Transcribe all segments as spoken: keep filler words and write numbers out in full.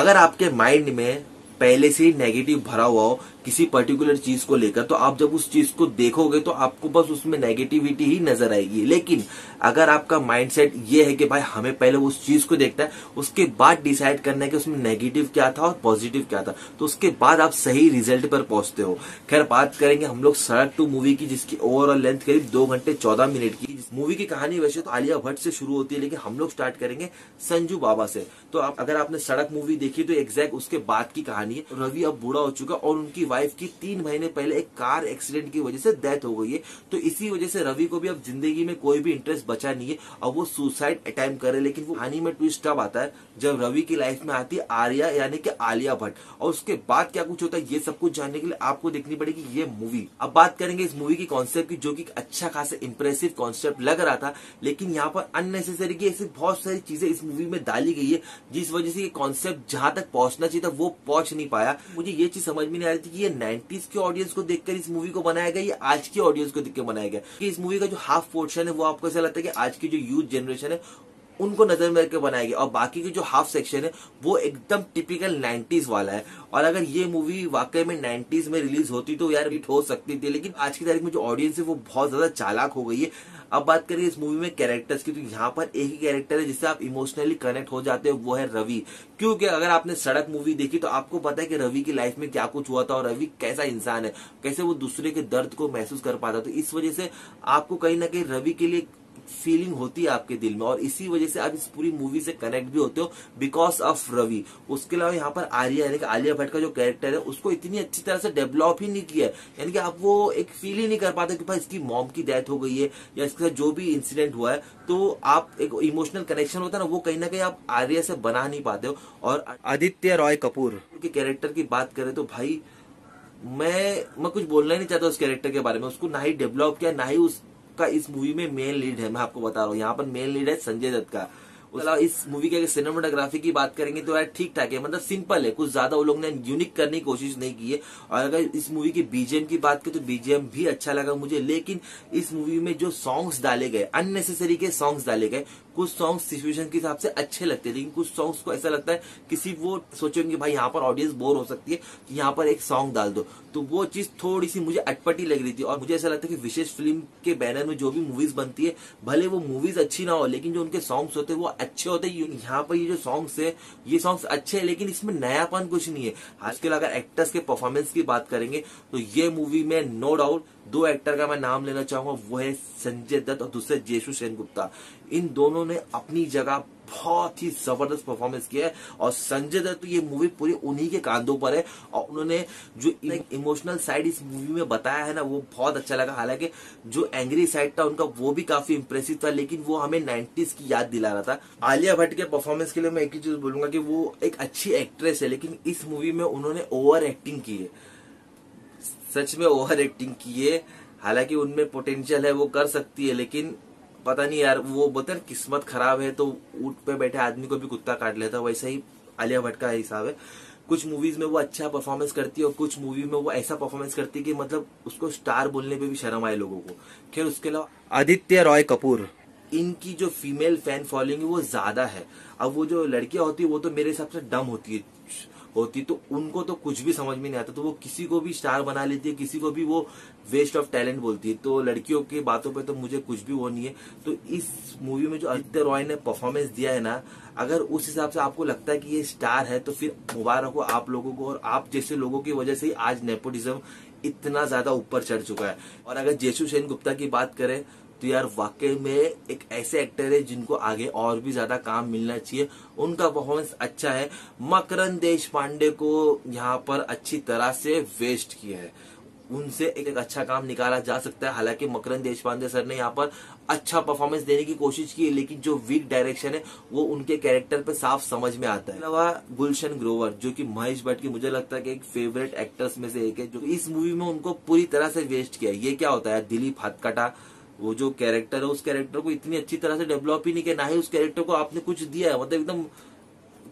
अगर आपके माइंड में पहले से ही नेगेटिव भरा हुआ हो किसी पर्टिकुलर चीज को लेकर, तो आप जब उस चीज को देखोगे तो आपको बस उसमें नेगेटिविटी ही नजर आएगी। लेकिन अगर आपका माइंडसेट ये है कि भाई हमें पहले उस चीज को देखना है, उसके बाद डिसाइड करना है कि उसमें नेगेटिव क्या था और पॉजिटिव क्या था, तो उसके बाद आप सही रिजल्ट पर पहुंचते हो। खैर, बात करेंगे हम लोग सड़क टू मूवी की, जिसकी ओवरऑल लेंथ करीब दो घंटे चौदह मिनट की। मूवी की कहानी वैसे तो आलिया भट्ट से शुरू होती है, लेकिन हम लोग स्टार्ट करेंगे संजू बाबा से। तो आप, अगर आपने सड़क मूवी देखी तो एग्जैक्ट उसके बाद की कहानी है। रवि अब बूढ़ा हो चुका और उनकी वाइफ की तीन महीने पहले एक कार एक्सीडेंट की वजह से डेथ हो गई है। तो इसी वजह से रवि को भी अब जिंदगी में कोई भी इंटरेस्ट बचा नहीं है और वो सुसाइड अटेम्प्ट करे। लेकिन वो कहानी में ट्विस्ट तब आता है जब रवि की लाइफ में आती है आर्या यानी कि आलिया भट्ट, और उसके बाद क्या कुछ होता है ये सब कुछ जानने के लिए आपको देखनी पड़ेगी ये मूवी। अब बात करेंगे इस मूवी की कॉन्सेप्ट की, जो की अच्छा खासा इंप्रेसिव कॉन्सेप्ट लग रहा था, लेकिन यहाँ पर अननेसेसरी की ऐसी बहुत सारी चीजें इस मूवी में डाली गई है जिस वजह से ये कॉन्सेप्ट जहां तक पहुंचना चाहिए था वो पहुंच नहीं पाया। मुझे ये चीज समझ में नहीं आ रही थी कि ये नाइंटीज़ के ऑडियंस को देखकर इस मूवी को बनाया गया, ये आज की ऑडियंस को देखकर बनाया गया। कि इस मूवी का जो हाफ पोर्शन है वो आपको ऐसा लगता है कि आज की जो यूथ जनरेशन है उनको नजर में रखकर बनाया गया, और बाकी की जो हाफ सेक्शन है वो एकदम टिपिकल नाइंटीज़ वाला है। और अगर ये मूवी वाकई में नाइंटीज़ में रिलीज होती तो यार हिट हो सकती थी, लेकिन आज की तारीख में जो ऑडियंस है वो बहुत ज्यादा चालाक हो गई है। अब बात करें इस मूवी में कैरेक्टर्स की, तो यहाँ पर एक ही कैरेक्टर है जिससे आप इमोशनली कनेक्ट हो जाते हो, वो है रवि। क्योंकि अगर आपने सड़क मूवी देखी तो आपको पता है कि रवि की लाइफ में क्या कुछ हुआ था और रवि कैसा इंसान है, कैसे वो दूसरे के दर्द को महसूस कर पाता। तो इस वजह से आपको कहीं ना कहीं रवि के लिए फीलिंग होती है आपके दिल में, और इसी वजह से आप इस पूरी मूवी से कनेक्ट भी होते हो बिकॉज ऑफ रवि। उसके अलावा यहाँ पर आर्या यानी कि आलिया भट्ट का जो कैरेक्टर है उसको इतनी अच्छी तरह से डेवलप ही नहीं किया है, यानी कि आप वो एक फील ही नहीं कर पाते कि भाई इसकी मॉम की डेथ हो गई है या इसके साथ जो भी इंसिडेंट हुआ है। तो आप एक इमोशनल कनेक्शन होता है ना, वो कहीं ना कहीं आप आर्या से बना नहीं पाते हो। और आदित्य रॉय कपूर के कैरेक्टर की बात करें तो भाई मैं मैं कुछ बोलना ही नहीं चाहता उस कैरेक्टर के बारे में। उसको ना ही डेवलप किया, ना ही उस का इस मूवी में मेन लीड है, मैं आपको बता रहा हूँ। यहाँ पर मेन लीड है संजय दत्त का। उसके इस मूवी के सिनेमाटोग्राफी की बात करेंगे तो यार ठीक ठाक है, मतलब सिंपल है, कुछ ज्यादा वो लोग ने यूनिक करने की कोशिश नहीं की है। और अगर इस मूवी की बीजीएम की बात करें तो बीजीएम भी अच्छा लगा मुझे, लेकिन इस मूवी में जो सॉन्ग्स डाले गए अननेसेसरी के सॉन्ग्स डाले गए, कुछ सॉन्ग्स सिचुएशन के हिसाब से अच्छे लगते हैं, लेकिन कुछ सॉन्ग्स को ऐसा लगता है किसी वो सोचेंगे भाई यहाँ पर ऑडियंस बोर हो सकती है तो यहाँ पर एक सॉन्ग डाल दो, तो वो चीज थोड़ी सी मुझे अटपटी लग रही थी। और मुझे ऐसा लगता है कि विशेष फिल्म के बैनर में जो भी मूवीज बनती है भले वो मूवीज अच्छी ना हो, लेकिन जो उनके सॉन्ग्स होते हैं वो अच्छे होते हैं। यहाँ पर ये जो सॉन्ग्स है ये सॉन्ग्स अच्छे हैं, लेकिन इसमें नयापन कुछ नहीं है। आजकल अगर एक्टर्स के परफॉर्मेंस की बात करेंगे तो ये मूवी में नो डाउट दो एक्टर का मैं नाम लेना चाहूंगा, वो है संजय दत्त और दूसरे जयसुसेन गुप्ता। इन दोनों ने अपनी जगह बहुत ही जबरदस्त परफॉर्मेंस किया है, और संजय दत्त तो ये मूवी पूरी उन्हीं के कांधों पर है, और उन्होंने जो इमोशनल साइड इस मूवी में बताया है ना वो बहुत अच्छा लगा। हालांकि जो एंग्री साइड था उनका वो भी काफी इंप्रेसिव था, लेकिन वो हमें नाइंटीज़ की याद दिला रहा था। आलिया भट्ट के परफॉर्मेंस के लिए मैं एक ही चीज बोलूंगा कि वो एक अच्छी एक्ट्रेस है, लेकिन इस मूवी में उन्होंने ओवर एक्टिंग की है, सच में ओवर एक्टिंग की है। हालांकि उनमें पोटेंशियल है, वो कर सकती है, लेकिन पता नहीं यार, वो बोलते हैं किस्मत खराब है तो ऊंट पे बैठे आदमी को भी कुत्ता काट लेता, वैसा ही आलिया भट्ट का हिसाब है। कुछ मूवीज में वो अच्छा परफॉर्मेंस करती है और कुछ मूवी में वो ऐसा परफॉर्मेंस करती है कि मतलब उसको स्टार बोलने पे भी शर्म आए लोगों को। खैर, उसके अलावा आदित्य रॉय कपूर, इनकी जो फीमेल फैन फॉलोइंग वो ज्यादा है। अब वो जो लड़कियां होती है वो तो मेरे हिसाब से डम होती है होती तो उनको तो कुछ भी समझ में नहीं आता, तो वो किसी को भी स्टार बना लेती है, किसी को भी वो वेस्ट ऑफ टैलेंट बोलती है। तो लड़कियों की बातों पे तो मुझे कुछ भी वो नहीं है। तो इस मूवी में जो आदित्य रॉय ने परफॉर्मेंस दिया है ना, अगर उस हिसाब से आपको लगता है कि ये स्टार है तो फिर मुबारक हो आप लोगों को, और आप जैसे लोगों की वजह से ही आज नेपोटिज्म इतना ज्यादा ऊपर चढ़ चुका है। और अगर जयसुसेन गुप्ता की बात करें तो यार वाकई में एक ऐसे एक्टर है जिनको आगे और भी ज्यादा काम मिलना चाहिए, उनका परफॉर्मेंस अच्छा है। मकरंद देशपांडे को यहाँ पर अच्छी तरह से वेस्ट किया है, उनसे एक, एक अच्छा काम निकाला जा सकता है। हालांकि मकरंद देशपांडे सर ने यहाँ पर अच्छा परफॉर्मेंस देने की कोशिश की, लेकिन जो वीक डायरेक्शन है वो उनके कैरेक्टर पे साफ समझ में आता है। अलावा गुलशन ग्रोवर, जो कि महेश भट्ट की मुझे लगता है कि एक फेवरेट एक्टर्स में से एक है, जो इस मूवी में उनको पूरी तरह से वेस्ट किया। ये क्या होता है, दिलीप हाथकाटा वो जो कैरेक्टर है उस कैरेक्टर को इतनी अच्छी तरह से डेवलप ही नहीं किया, ना ही उस कैरेक्टर को आपने कुछ दिया है, मतलब एकदम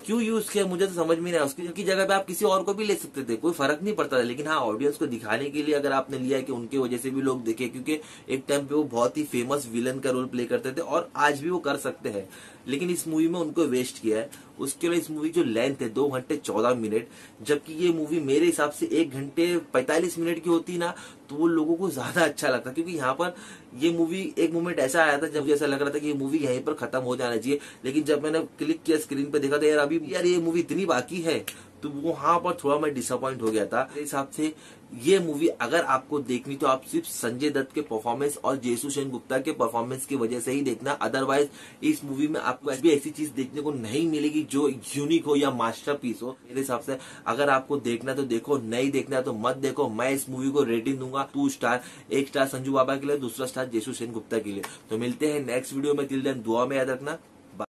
क्यों यूज किया मुझे तो समझ में नहीं आया। उसकी जगह पे आप किसी और को भी ले सकते थे, कोई फर्क नहीं पड़ता था। लेकिन हाँ, ऑडियंस को दिखाने के लिए अगर आपने लिया है कि उनके वजह से भी लोग देखे, क्योंकि एक टाइम पे वो बहुत ही फेमस विलन का रोल प्ले करते थे और आज भी वो कर सकते हैं। लेकिन इस मूवी में उनको वेस्ट किया है। उसके अलावा इस मूवी जो लेंथ है दो घंटे चौदह मिनट, जबकि ये मूवी मेरे हिसाब से एक घंटे पैंतालीस मिनट की होती ना तो वो लोगों को ज्यादा अच्छा लगता, क्योंकि यहाँ पर ये मूवी एक मोमेंट ऐसा आया था जब जैसा लग रहा था कि ये मूवी यहीं पर खत्म हो जाना चाहिए, लेकिन जब मैंने क्लिक किया स्क्रीन पर देखा था यार अभी यार ये मूवी इतनी बाकी है, तो वहां पर थोड़ा मैं डिसअपॉइंट हो गया था। मेरे हिसाब से ये मूवी अगर आपको देखनी तो आप सिर्फ संजय दत्त के परफॉर्मेंस और जयसुसेन गुप्ता के परफॉर्मेंस की वजह से ही देखना, अदरवाइज इस मूवी में आपको भी ऐसी चीज देखने को नहीं मिलेगी जो यूनिक हो या मास्टरपीस हो। मेरे हिसाब से अगर आपको देखना तो देखो, नहीं देखना तो मत देखो। मैं इस मूवी को रेटिंग दूंगा टू स्टार, एक स्टार संजू बाबा के लिए, दूसरा स्टार जयसुसेन गुप्ता के लिए। तो मिलते हैं नेक्स्ट वीडियो में, तिल देन दुआ में याद रखना।